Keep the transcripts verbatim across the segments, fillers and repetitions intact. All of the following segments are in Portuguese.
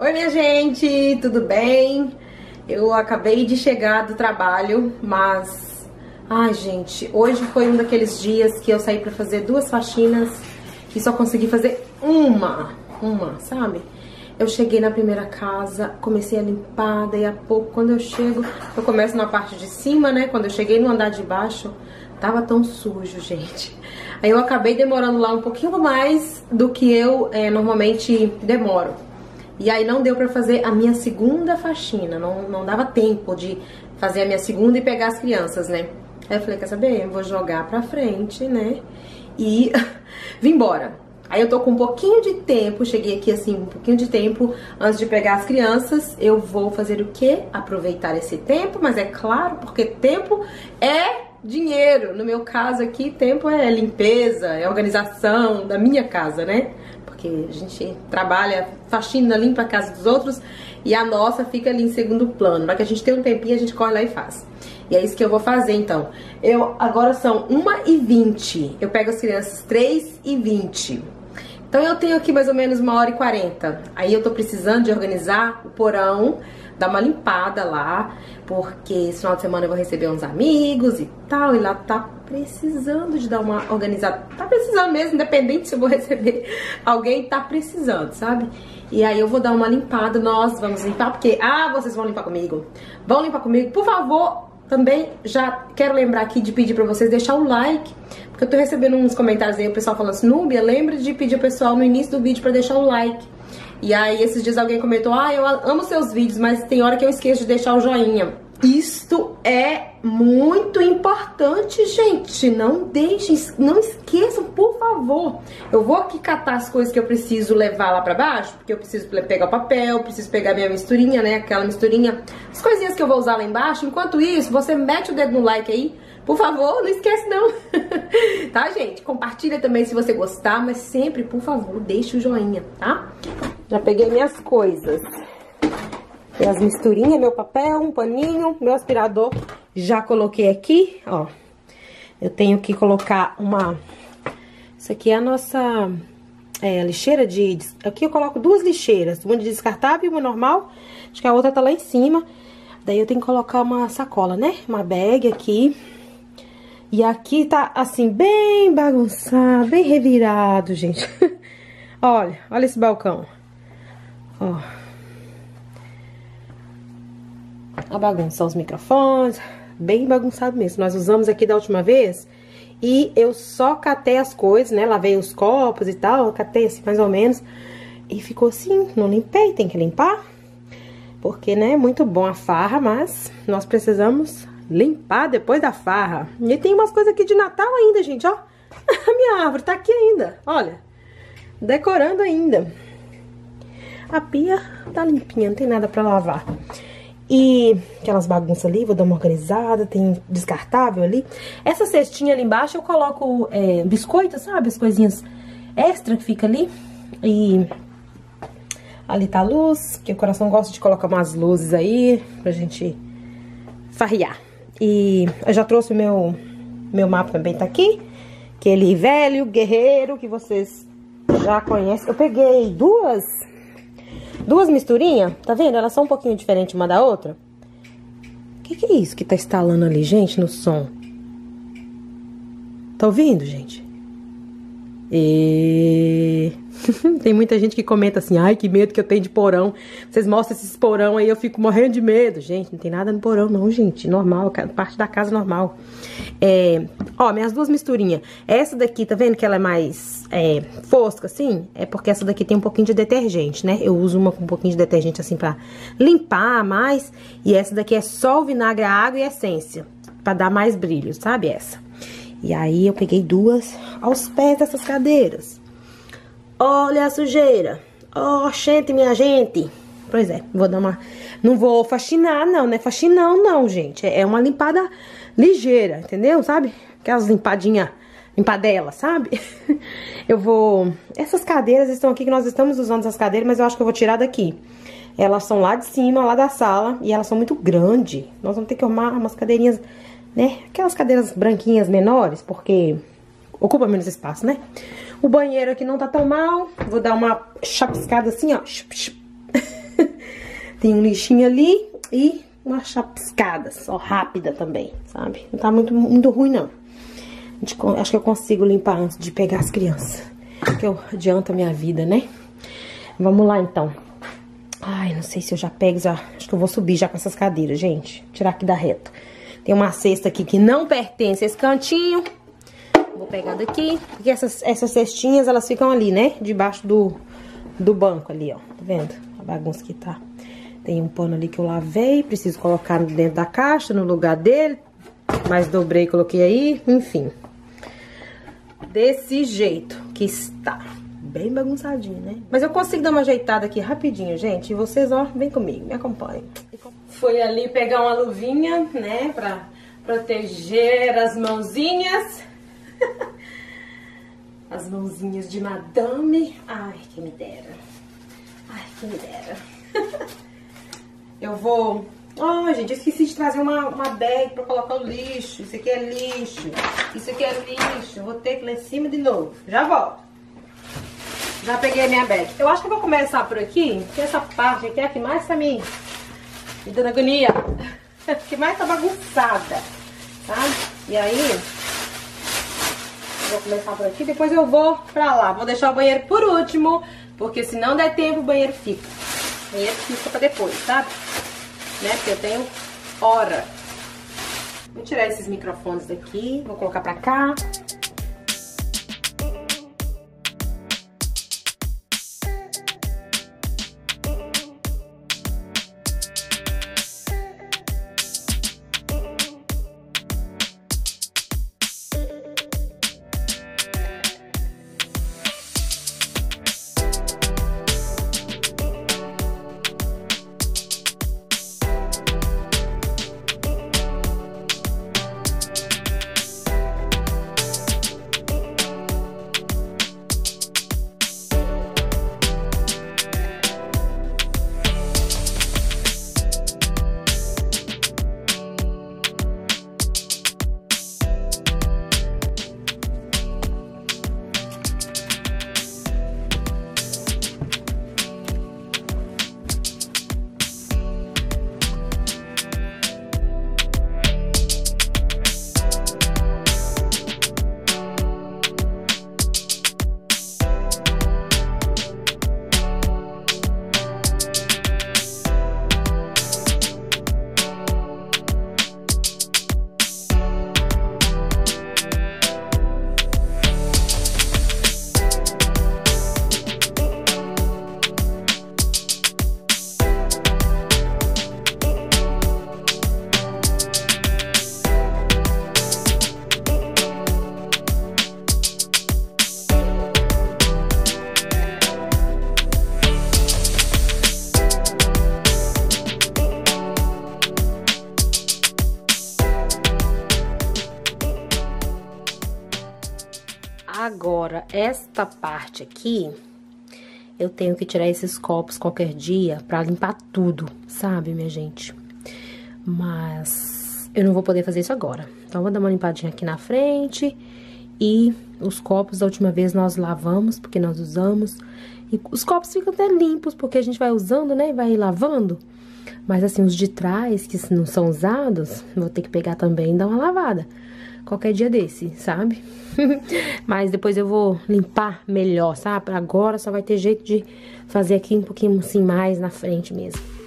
Oi minha gente, tudo bem? Eu acabei de chegar do trabalho, mas... Ai gente, hoje foi um daqueles dias que eu saí pra fazer duas faxinas e só consegui fazer uma, uma, sabe? Eu cheguei na primeira casa, comecei a limpar, daí a pouco, quando eu chego, eu começo na parte de cima, né? Quando eu cheguei no andar de baixo, tava tão sujo, gente. Aí eu acabei demorando lá um pouquinho mais do que eu é, normalmente demoro. E aí não deu pra fazer a minha segunda faxina, não, não dava tempo de fazer a minha segunda e pegar as crianças, né? Aí eu falei, quer saber? Eu vou jogar pra frente, né? E vim embora. Aí eu tô com um pouquinho de tempo, cheguei aqui assim, um pouquinho de tempo antes de pegar as crianças. Eu vou fazer o quê? Aproveitar esse tempo, mas é claro, porque tempo é dinheiro. No meu caso aqui, tempo é limpeza, é organização da minha casa, né? Porque a gente trabalha, faxina, limpa a casa dos outros e a nossa fica ali em segundo plano. Mas que a gente tem um tempinho, a gente corre lá e faz. E é isso que eu vou fazer, então. Eu, agora são uma e vinte. Eu pego as crianças três e vinte. Então eu tenho aqui mais ou menos uma hora e quarenta. Aí eu tô precisando de organizar o porão, dar uma limpada lá, porque esse final de semana eu vou receber uns amigos e tal, e lá tá precisando de dar uma organizada. Tá precisando mesmo, independente se eu vou receber alguém, tá precisando, sabe? E aí eu vou dar uma limpada, nós vamos limpar, porque, ah, vocês vão limpar comigo. Vão limpar comigo, por favor. Também já quero lembrar aqui de pedir pra vocês deixar o like, porque eu tô recebendo uns comentários aí, o pessoal falando assim, Nubia, lembra de pedir ao pessoal no início do vídeo pra deixar o like. E aí esses dias alguém comentou, ah, eu amo seus vídeos, mas tem hora que eu esqueço de deixar o joinha. Isto é muito importante, gente. Não deixem, não esqueçam, por favor. Eu vou aqui catar as coisas que eu preciso levar lá pra baixo, porque eu preciso pegar o papel, preciso pegar minha misturinha, né, aquela misturinha, as coisinhas que eu vou usar lá embaixo. Enquanto isso, você mete o dedo no like aí, por favor, não esquece não. Tá, gente? Compartilha também se você gostar, mas sempre, por favor, deixa o joinha, tá? Já peguei minhas coisas. Tem as misturinhas, meu papel, um paninho, meu aspirador. Já coloquei aqui, ó. Eu tenho que colocar uma... Isso aqui é a nossa é, lixeira de... Aqui eu coloco duas lixeiras. Uma de descartável e uma normal. Acho que a outra tá lá em cima. Daí eu tenho que colocar uma sacola, né? Uma bag aqui. E aqui tá, assim, bem bagunçado, bem revirado, gente. Olha, olha esse balcão. Ó. A bagunça, os microfones, bem bagunçado mesmo. Nós usamos aqui da última vez e eu só catei as coisas, né? Lavei os copos e tal, catei assim mais ou menos. E ficou assim, não limpei, tem que limpar. Porque, né, é muito bom a farra, mas nós precisamos limpar depois da farra. E tem umas coisas aqui de Natal ainda, gente, ó. A minha árvore tá aqui ainda, olha. Decorando ainda. A pia tá limpinha, não tem nada pra lavar. E aquelas bagunças ali, vou dar uma organizada, tem descartável ali. Essa cestinha ali embaixo eu coloco é, biscoitos, sabe? As coisinhas extra que fica ali. E ali tá a luz, que o coração gosta de colocar umas luzes aí pra gente farrear. E eu já trouxe o meu, meu mapa também, tá aqui. Aquele velho guerreiro que vocês já conhecem. Eu peguei duas... Duas misturinhas, tá vendo? Elas são um pouquinho diferentes uma da outra. O que, que é isso que tá estalando ali, gente, no som? Tá ouvindo, gente? E... Tem muita gente que comenta assim, ai, que medo que eu tenho de porão. Vocês mostram esses porão aí, eu fico morrendo de medo. Gente, não tem nada no porão não, gente. Normal, parte da casa normal. É... Ó, minhas duas misturinhas. Essa daqui, tá vendo que ela é mais é, fosca, assim? É porque essa daqui tem um pouquinho de detergente, né? Eu uso uma com um pouquinho de detergente, assim, pra limpar mais. E essa daqui é só o vinagre, a água e a essência. Pra dar mais brilho, sabe? Essa. E aí, eu peguei duas aos pés dessas cadeiras. Olha a sujeira. Ó, gente, minha gente. Pois é, vou dar uma... Não vou faxinar, não, né? Faxinão, não, gente. É uma limpada ligeira, entendeu? Sabe? Aquelas limpadinhas, limpadela, sabe? Eu vou... Essas cadeiras estão aqui, que nós estamos usando essas cadeiras, mas eu acho que eu vou tirar daqui. Elas são lá de cima, lá da sala, e elas são muito grandes. Nós vamos ter que arrumar umas cadeirinhas, né? Aquelas cadeiras branquinhas menores, porque ocupa menos espaço, né? O banheiro aqui não tá tão mal. Vou dar uma chapiscada assim, ó. Tem um lixinho ali e uma chapiscada, só rápida também, sabe? Não tá muito, muito ruim, não. Acho que eu consigo limpar antes de pegar as crianças, que eu adianto a minha vida, né? Vamos lá, então. Ai, não sei se eu já pego, já... acho que eu vou subir já com essas cadeiras, gente. Tirar aqui da reta. Tem uma cesta aqui que não pertence a esse cantinho. Vou pegar daqui, porque essas, essas cestinhas, elas ficam ali, né? Debaixo do, do banco ali, ó. Tá vendo? A bagunça que tá. Tem um pano ali que eu lavei, preciso colocar dentro da caixa, no lugar dele. Mas dobrei e coloquei aí, enfim. Desse jeito que está. Bem bagunçadinho, né? Mas eu consigo dar uma ajeitada aqui rapidinho, gente. E vocês, ó, vem comigo, me acompanhem. Fui ali pegar uma luvinha, né? Pra proteger as mãozinhas. As mãozinhas de madame. Ai, que me dera. Ai, que me dera. Eu vou... Ai, oh, gente, eu esqueci de trazer uma, uma bag pra colocar o lixo. Isso aqui é lixo. Isso aqui é lixo. Vou ter que ir lá em cima de novo. Já volto. Já peguei a minha bag. Eu acho que eu vou começar por aqui, porque essa parte aqui é a que mais tá me, me dando agonia. Que mais tá bagunçada, tá? E aí, eu vou começar por aqui, depois eu vou pra lá. Vou deixar o banheiro por último, porque se não der tempo, o banheiro fica. O banheiro fica pra depois, sabe? Né? Porque eu tenho hora. Vou tirar esses microfones daqui, vou colocar pra cá. Agora, esta parte aqui, eu tenho que tirar esses copos qualquer dia pra limpar tudo, sabe, minha gente? Mas eu não vou poder fazer isso agora. Então, eu vou dar uma limpadinha aqui na frente. E os copos, da última vez, nós lavamos, porque nós usamos. E os copos ficam até limpos, porque a gente vai usando, né? Vai lavando. Mas, assim, os de trás, que não são usados, vou ter que pegar também e dar uma lavada. Qualquer dia desse, sabe? Mas depois eu vou limpar melhor, sabe? Agora só vai ter jeito de fazer aqui um pouquinho assim mais na frente mesmo.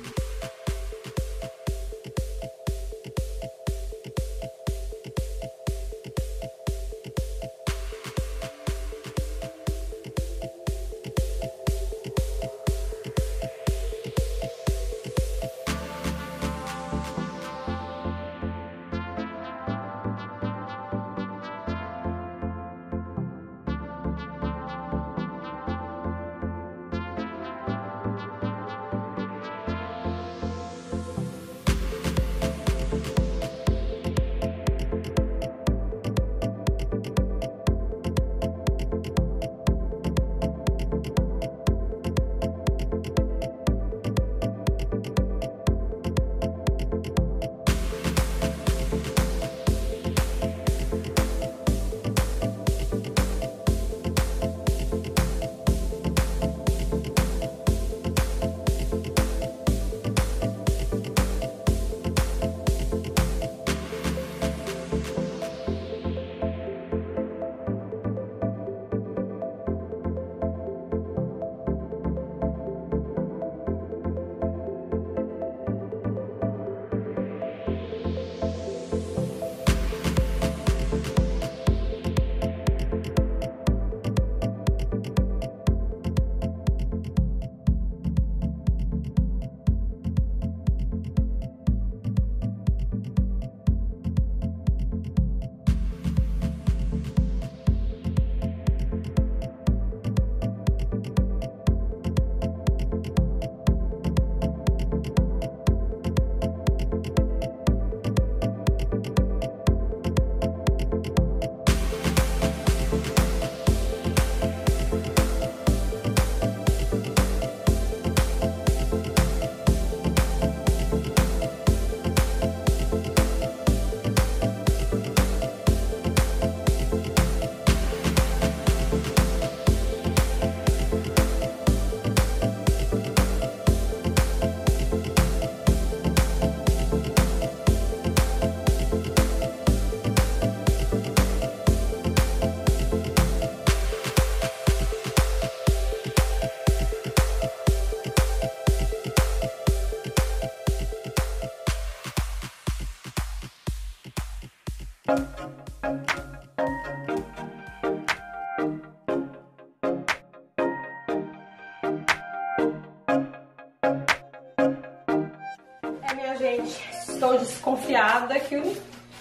Ai, minha gente, estou desconfiada que eu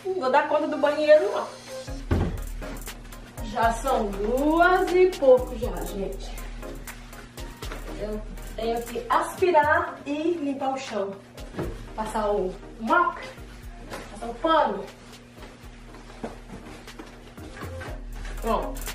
não vou dar conta do banheiro, não. Já são duas e pouco já, gente. Eu tenho que aspirar e limpar o chão. Passar o mop, passar o pano. Pronto.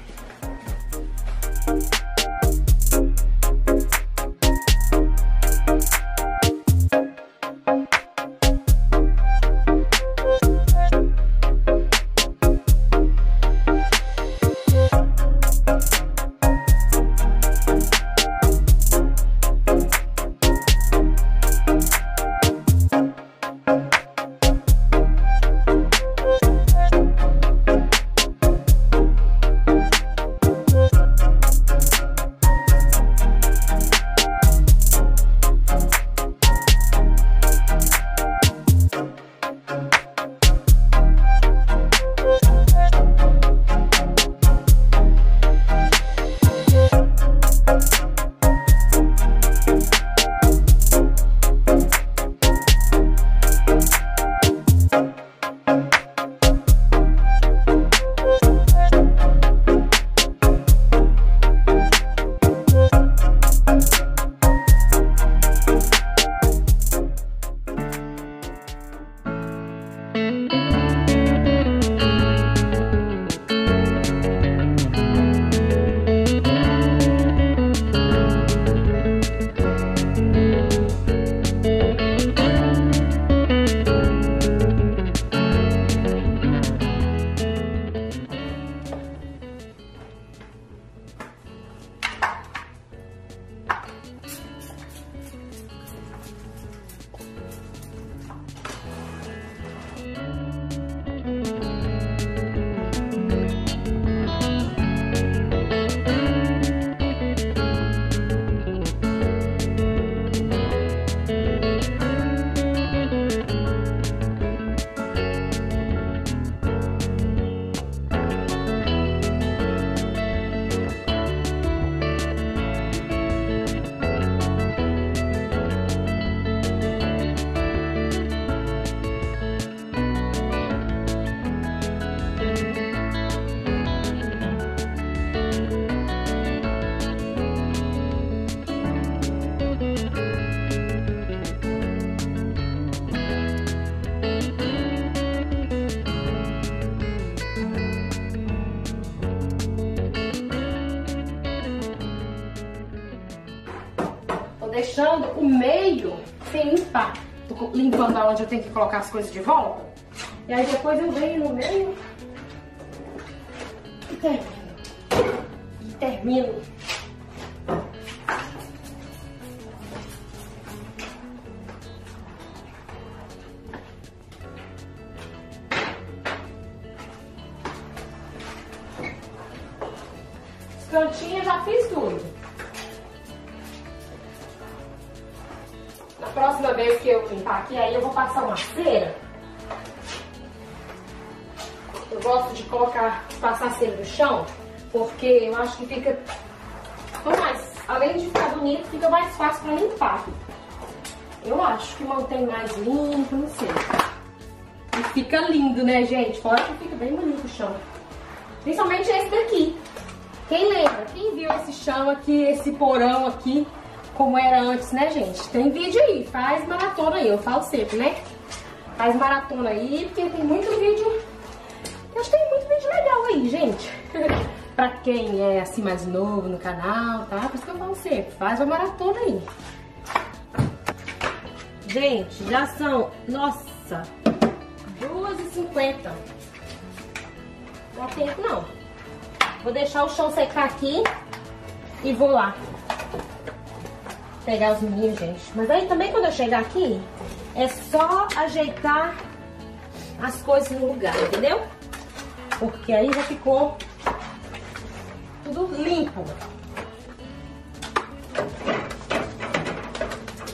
Deixando o meio sem limpar. Tô limpando aonde eu tenho que colocar as coisas de volta. E aí depois eu venho no meio e termino. E termino. Os cantinhos já fiz tudo. Próxima vez que eu limpar aqui, aí eu vou passar uma cera. Eu gosto de colocar, passar cera no chão, porque eu acho que fica, mais, além de ficar bonito, fica mais fácil para limpar. Eu acho que mantém mais limpo, não sei. E fica lindo, né, gente? Fora que fica bem bonito o chão. Principalmente esse daqui. Quem lembra? Quem viu esse chão aqui, esse porão aqui? Como era antes, né, gente? Tem vídeo aí, faz maratona aí, eu falo sempre, né? Faz maratona aí, porque tem muito vídeo... Eu acho que tem muito vídeo legal aí, gente. Pra quem é, assim, mais novo no canal, tá? Por isso que eu falo sempre, faz uma maratona aí. Gente, já são, nossa, duas e cinquenta. Não dá tempo, não. Vou deixar o chão secar aqui e vou lá pegar os meninos, gente. Mas aí também quando eu chegar aqui, é só ajeitar as coisas no lugar, entendeu? Porque aí já ficou tudo limpo.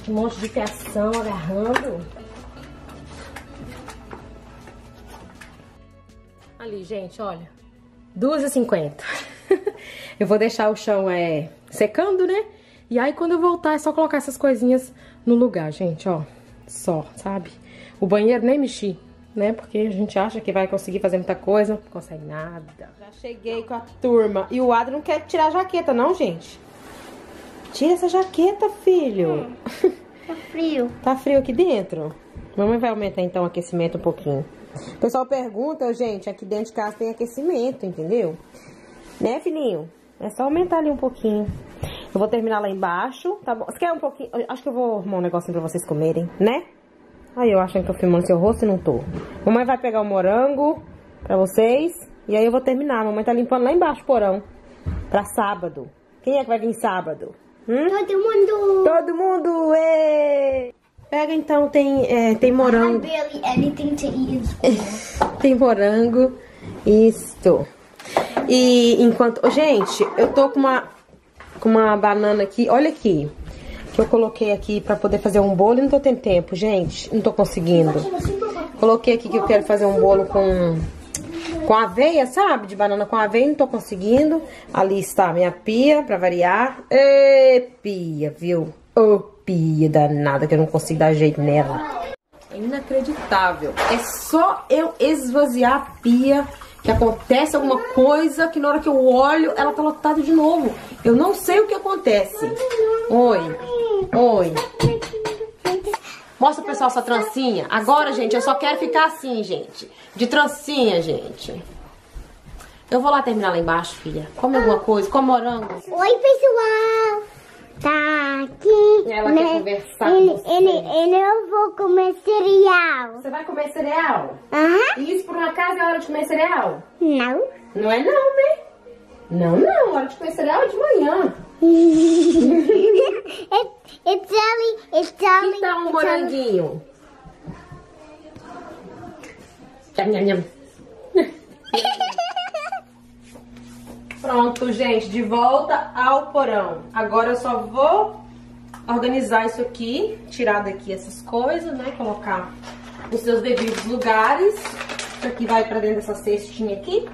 Um monte de fiação agarrando. Ali, gente, olha. duas e cinquenta. Eu vou deixar o chão é, secando, né? E aí, quando eu voltar, é só colocar essas coisinhas no lugar, gente, ó. só, sabe? O banheiro nem mexi, né? Porque a gente acha que vai conseguir fazer muita coisa, não consegue nada. Já cheguei com a turma. E o Adri não quer tirar a jaqueta, não, gente? Tira essa jaqueta, filho. Hum, tá frio. Tá frio aqui dentro? Mamãe vai aumentar, então, o aquecimento um pouquinho. O pessoal pergunta, gente, aqui dentro de casa tem aquecimento, entendeu? Né, filhinho? É só aumentar ali um pouquinho. Eu vou terminar lá embaixo, tá bom? Você quer um pouquinho? Acho que eu vou arrumar um negocinho pra vocês comerem, né? Aí eu achando que eu filmando seu rosto e não tô. Mamãe vai pegar o morango pra vocês. E aí eu vou terminar. Mamãe tá limpando lá embaixo o porão. Pra sábado. Quem é que vai vir sábado? Hum? Todo mundo! Todo mundo! Ê! Pega então, tem, é, tem morango. Tem morango. Isto. E enquanto... Gente, eu tô com uma, com uma banana aqui. Olha aqui. Que eu coloquei aqui pra poder fazer um bolo e não tô tendo tempo, gente. Não tô conseguindo. Coloquei aqui que eu quero fazer um bolo com... Com aveia, sabe? De banana com aveia, não tô conseguindo. Ali está a minha pia, pra variar. Ê, pia, viu? Ô, pia danada, que eu não consigo dar jeito nela. É inacreditável. É só eu esvaziar a pia que acontece alguma coisa que na hora que eu olho, ela tá lotada de novo. Eu não sei o que acontece. Oi, oi. Mostra, pessoal, essa trancinha. Agora, gente, eu só quero ficar assim, gente. De trancinha, gente. Eu vou lá terminar lá embaixo, filha. Come alguma coisa, come morango. Oi, pessoal. Tá aqui. Ela quer conversar com você. Ele, ele, eu vou comer cereal. Você vai comer cereal? Aham. E isso, por uma casa, é hora de comer cereal? Não. Não é não, né? Não, não. A hora de comer cereal é de manhã. É. It's only, it's only, que tal um moranguinho? Pronto, gente, de volta ao porão. Agora eu só vou organizar isso aqui, tirar daqui essas coisas, né? Colocar nos seus devidos lugares. Isso aqui vai pra dentro dessa cestinha aqui.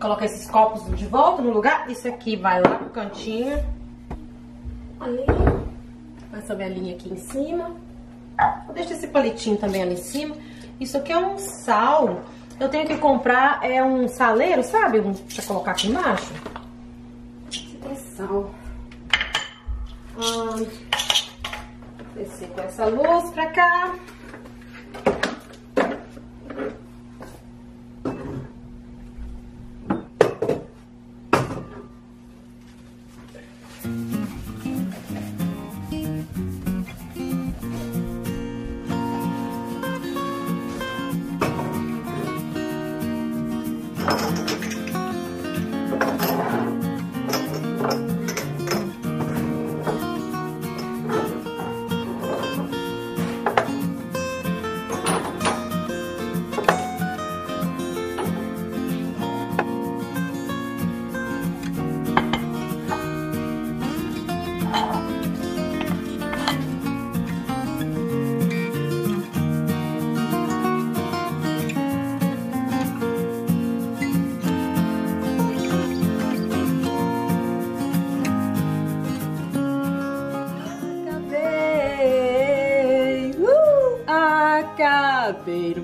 Coloca esses copos de volta no lugar. Isso aqui vai lá pro cantinho. Aí. Essa velhinha aqui em cima. Deixa esse palitinho também ali em cima. Isso aqui é um sal. Eu tenho que comprar é um saleiro, sabe? Deixa eu colocar aqui embaixo. Isso aqui é sal. Ai. Descer com essa luz pra cá.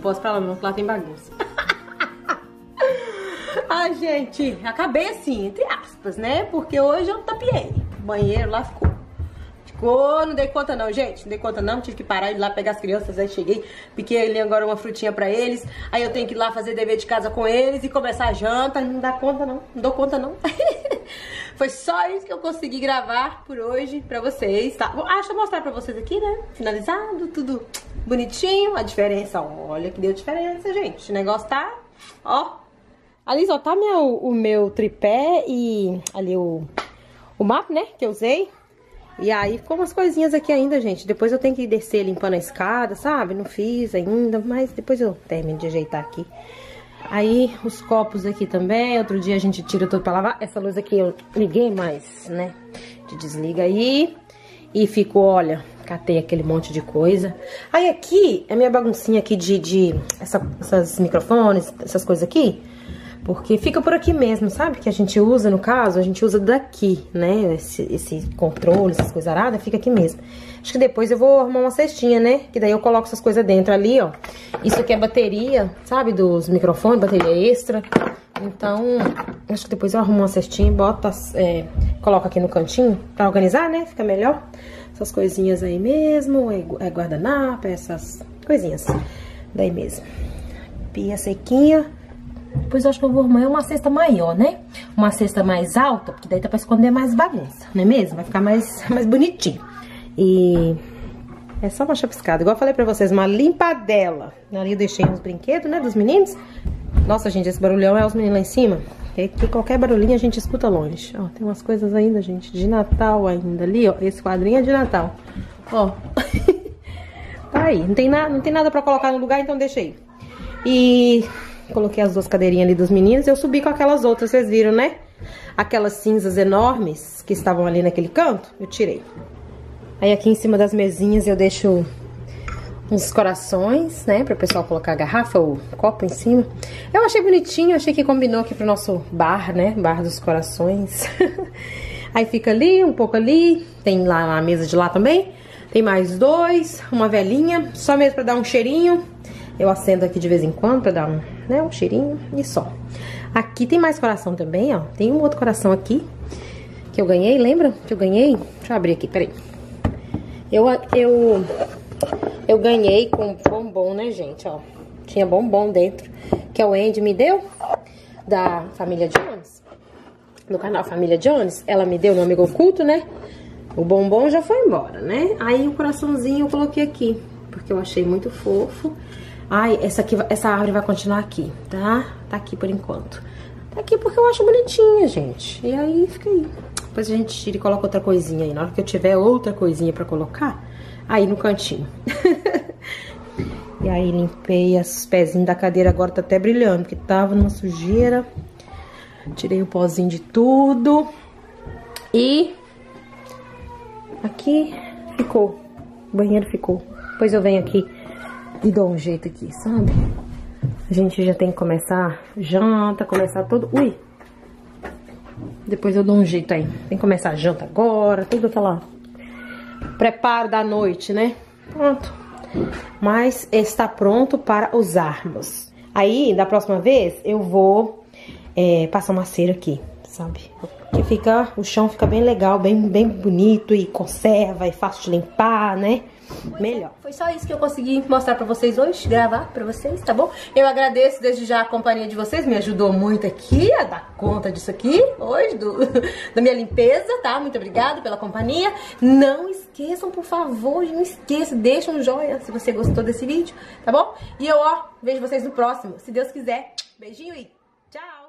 Não posso pra lá não, porque lá tem bagunça. Ai, gente, acabei assim, entre aspas, né? Porque hoje eu tapiei. O banheiro lá ficou. Ficou, não dei conta não, gente. Não dei conta não, tive que parar de ir lá pegar as crianças. Aí cheguei, piquei ali agora uma frutinha pra eles. Aí eu tenho que ir lá fazer dever de casa com eles e começar a janta. Não dá conta não, não dou conta não. Foi só isso que eu consegui gravar por hoje pra vocês, tá? Ah, deixa eu mostrar pra vocês aqui, né? Finalizado, tudo bonitinho. A diferença, olha que deu diferença, gente. O negócio tá, ó. Ali só tá meu, o meu tripé e ali o, o mapa, né? Que eu usei. E aí ficou umas coisinhas aqui ainda, gente. Depois eu tenho que descer limpando a escada, sabe? Não fiz ainda, mas depois eu termino de ajeitar aqui. Aí, os copos aqui também. Outro dia a gente tira tudo pra lavar. Essa luz aqui eu liguei, mas, né? A gente desliga aí. E ficou, olha, catei aquele monte de coisa. Aí aqui, a minha baguncinha aqui de... de essa, essas microfones, essas coisas aqui. Porque fica por aqui mesmo, sabe? Que a gente usa, no caso, a gente usa daqui, né? Esse, esse controle, essas coisas aradas, fica aqui mesmo. Acho que depois eu vou arrumar uma cestinha, né? Que daí eu coloco essas coisas dentro ali, ó. Isso aqui é bateria, sabe? Dos microfones, bateria extra. Então, acho que depois eu arrumo uma cestinha e boto, é, coloco aqui no cantinho pra organizar, né? Fica melhor. Essas coisinhas aí mesmo, é guardanapo, essas coisinhas daí mesmo. Pia sequinha. Depois eu acho que eu vou arrumar uma cesta maior, né? Uma cesta mais alta, porque daí tá pra esconder mais bagunça, não é mesmo? Vai ficar mais, mais bonitinho. E é só uma chapiscada. Igual eu falei pra vocês, uma limpadela. Ali eu deixei uns brinquedos, né, dos meninos. Nossa, gente, esse barulhão é os meninos lá em cima. Porque qualquer barulhinho a gente escuta longe. Ó, tem umas coisas ainda, gente, de Natal ainda ali, ó. Esse quadrinho é de Natal. Ó. Tá aí. Não tem, na, não tem nada pra colocar no lugar, então deixa aí. E... coloquei as duas cadeirinhas ali dos meninos. Eu subi com aquelas outras, vocês viram, né? Aquelas cinzas enormes que estavam ali naquele canto, eu tirei. Aí aqui em cima das mesinhas eu deixo uns corações, né? Pra o pessoal colocar a garrafa ou copo em cima. Eu achei bonitinho, achei que combinou aqui pro nosso bar, né? Bar dos corações. Aí fica ali, um pouco ali. Tem lá na mesa de lá também. Tem mais dois, uma velhinha. Só mesmo pra dar um cheirinho. Eu acendo aqui de vez em quando pra dar um, né, um cheirinho e só. Aqui tem mais coração também, ó. Tem um outro coração aqui que eu ganhei, lembra? Que eu ganhei? Deixa eu abrir aqui, peraí. Eu, eu, eu ganhei com bombom, né, gente? Ó, tinha bombom dentro, que o Andy me deu, da família Jones. No canal Família Jones, ela me deu no Amigo Oculto, né? O bombom já foi embora, né? Aí o coraçãozinho eu coloquei aqui, porque eu achei muito fofo. Ai, essa, aqui, essa árvore vai continuar aqui, tá? Tá aqui por enquanto. Tá aqui porque eu acho bonitinha, gente. E aí, fica aí. Depois a gente tira e coloca outra coisinha aí. Na hora que eu tiver outra coisinha pra colocar, aí no cantinho. E aí, limpei os pezinhos da cadeira. Agora tá até brilhando, porque tava numa sujeira. Tirei o pozinho de tudo. E... aqui ficou. O banheiro ficou. Depois eu venho aqui e dou um jeito aqui, sabe? A gente já tem que começar janta, começar todo... Ui! Depois eu dou um jeito aí. Tem que começar a janta agora, tudo aquela... preparo da noite, né? Pronto. Mas está pronto para usarmos. Aí, da próxima vez, eu vou é, passar uma cera aqui, sabe? Que fica... o chão fica bem legal, bem, bem bonito e conserva e fácil de limpar, né? Melhor. Foi só isso que eu consegui mostrar pra vocês hoje, gravar pra vocês, tá bom? Eu agradeço desde já a companhia de vocês, me ajudou muito aqui a dar conta disso aqui hoje, do, da minha limpeza, tá? Muito obrigada pela companhia. Não esqueçam, por favor, não esqueça, deixa um joinha se você gostou desse vídeo, tá bom? E eu, ó, vejo vocês no próximo, se Deus quiser. Beijinho e tchau!